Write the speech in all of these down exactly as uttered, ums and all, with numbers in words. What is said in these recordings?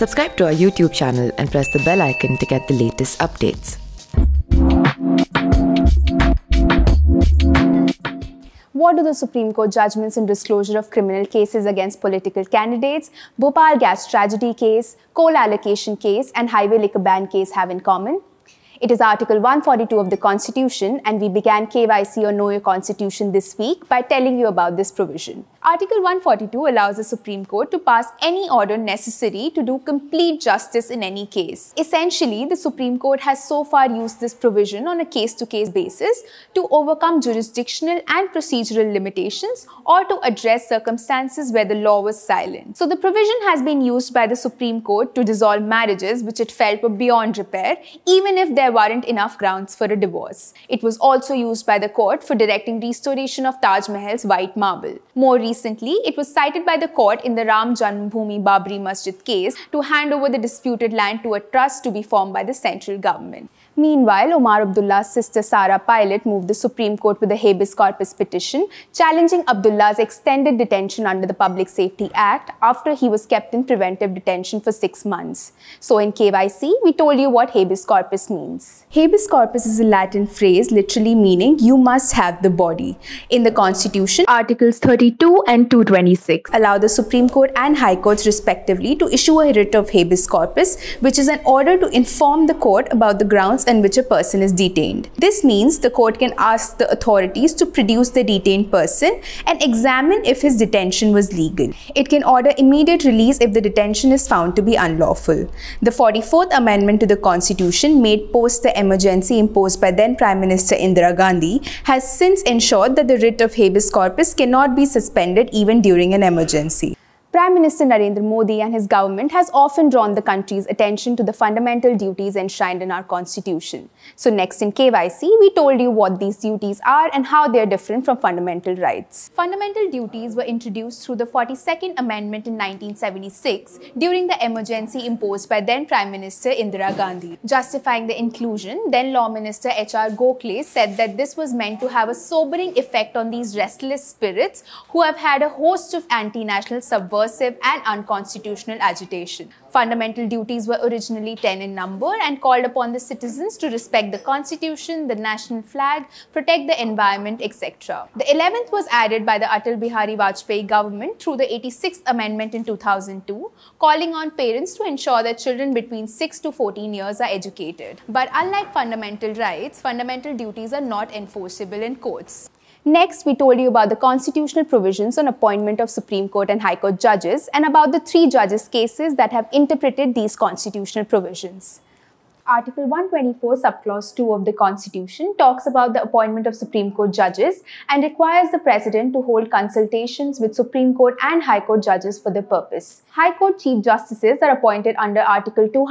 Subscribe to our YouTube channel and press the bell icon to get the latest updates. What do the Supreme Court judgments in disclosure of criminal cases against political candidates, Bhopal gas tragedy case, coal allocation case and highway liquor ban case have in common? It is Article one forty-two of the Constitution, and we began K Y C or Know Your Constitution this week by telling you about this provision. Article one forty-two allows the Supreme Court to pass any order necessary to do complete justice in any case. Essentially, the Supreme Court has so far used this provision on a case-to-case basis to overcome jurisdictional and procedural limitations or to address circumstances where the law was silent. So the provision has been used by the Supreme Court to dissolve marriages which it felt were beyond repair, even if there There weren't enough grounds for a divorce. It was also used by the court for directing restoration of Taj Mahal's white marble. More recently, it was cited by the court in the Ram Janmabhoomi-Babri Masjid case to hand over the disputed land to a trust to be formed by the central government. Meanwhile, Omar Abdullah's sister Sara Pilot moved the Supreme Court with a habeas corpus petition challenging Abdullah's extended detention under the Public Safety Act after he was kept in preventive detention for six months. So in K Y C, we told you what habeas corpus means. Habeas corpus is a Latin phrase literally meaning you must have the body. In the Constitution, Articles thirty-two and two twenty-six allow the Supreme Court and High Courts respectively to issue a writ of habeas corpus, which is an order to inform the court about the grounds on which a person is detained. This means the court can ask the authorities to produce the detained person and examine if his detention was legal. It can order immediate release if the detention is found to be unlawful. The forty-fourth Amendment to the Constitution, made post the emergency imposed by then Prime Minister Indira Gandhi, has since ensured that the writ of habeas corpus cannot be suspended even during an emergency. Prime Minister Narendra Modi and his government has often drawn the country's attention to the fundamental duties enshrined in our Constitution. So next in K Y C, we told you what these duties are and how they are different from fundamental rights. Fundamental duties were introduced through the forty-second Amendment in nineteen seventy-six during the emergency imposed by then Prime Minister Indira Gandhi. Justifying the inclusion, then Law Minister H R Gokhale said that this was meant to have a sobering effect on these restless spirits who have had a host of anti-national subversions and unconstitutional agitation. Fundamental duties were originally ten in number and called upon the citizens to respect the Constitution, the national flag, protect the environment, et cetera. The eleventh was added by the Atal Bihari Vajpayee government through the eighty-sixth Amendment in two thousand two, calling on parents to ensure that children between six to fourteen years are educated. But unlike fundamental rights, fundamental duties are not enforceable in courts. Next, we told you about the constitutional provisions on appointment of Supreme Court and High Court judges and about the three judges' cases that have interpreted these constitutional provisions. Article one twenty-four subclause two of the Constitution talks about the appointment of Supreme Court judges and requires the President to hold consultations with Supreme Court and High Court judges for the purpose. High Court Chief Justices are appointed under Article two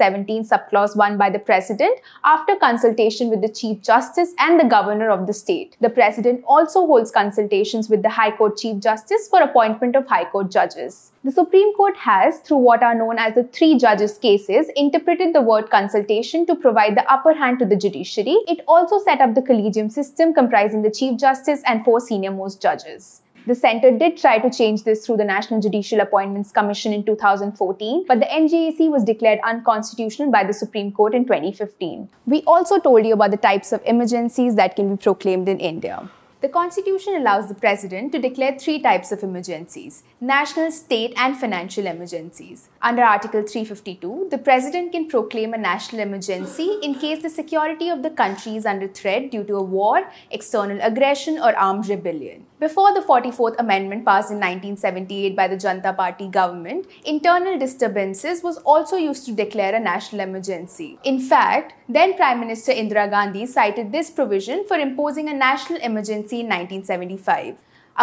seventeen subclause one by the President after consultation with the Chief Justice and the Governor of the state. The President also holds consultations with the High Court Chief Justice for appointment of High Court judges. The Supreme Court has, through what are known as the three judges' cases, interpreted the word consultation to provide the upper hand to the judiciary. It also set up the collegium system comprising the Chief Justice and four senior-most judges. The centre did try to change this through the National Judicial Appointments Commission in two thousand fourteen, but the N J A C was declared unconstitutional by the Supreme Court in twenty fifteen. We also told you about the types of emergencies that can be proclaimed in India. The Constitution allows the President to declare three types of emergencies: national, state and financial emergencies. Under Article three fifty-two, the President can proclaim a national emergency in case the security of the country is under threat due to a war, external aggression or armed rebellion. Before the forty-fourth Amendment passed in nineteen seventy-eight by the Janata Party government, internal disturbances was also used to declare a national emergency. In fact, then Prime Minister Indira Gandhi cited this provision for imposing a national emergency in nineteen seventy-five.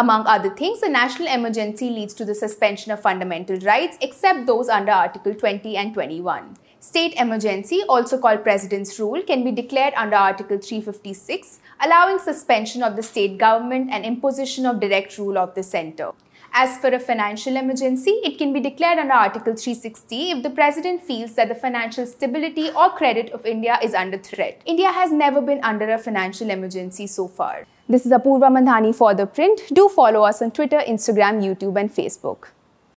Among other things, a national emergency leads to the suspension of fundamental rights except those under Article twenty and twenty-one. State emergency, also called President's Rule, can be declared under Article three fifty-six, allowing suspension of the state government and imposition of direct rule of the centre. As for a financial emergency, it can be declared under Article three sixty if the President feels that the financial stability or credit of India is under threat. India has never been under a financial emergency so far. This is Apoorva Mandhani for The Print. Do follow us on Twitter, Instagram, YouTube and Facebook.